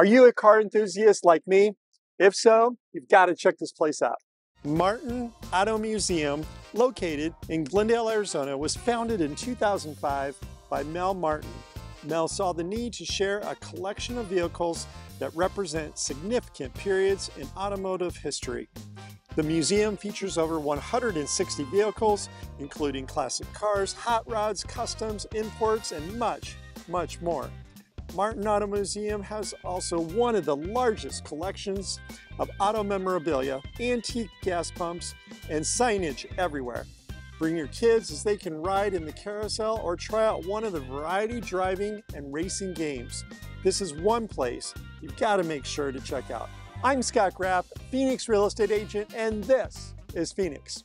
Are you a car enthusiast like me? If so, you've got to check this place out. Martin Auto Museum, located in Glendale, Arizona, was founded in 2005 by Mel Martin. Mel saw the need to share a collection of vehicles that represent significant periods in automotive history. The museum features over 160 vehicles, including classic cars, hot rods, customs, imports, and much, much more. Martin Auto Museum has also one of the largest collections of auto memorabilia, antique gas pumps, and signage everywhere. Bring your kids as they can ride in the carousel or try out one of the variety driving and racing games. This is one place you've got to make sure to check out. I'm Scott Graff, Phoenix real estate agent, and this is Phoenix.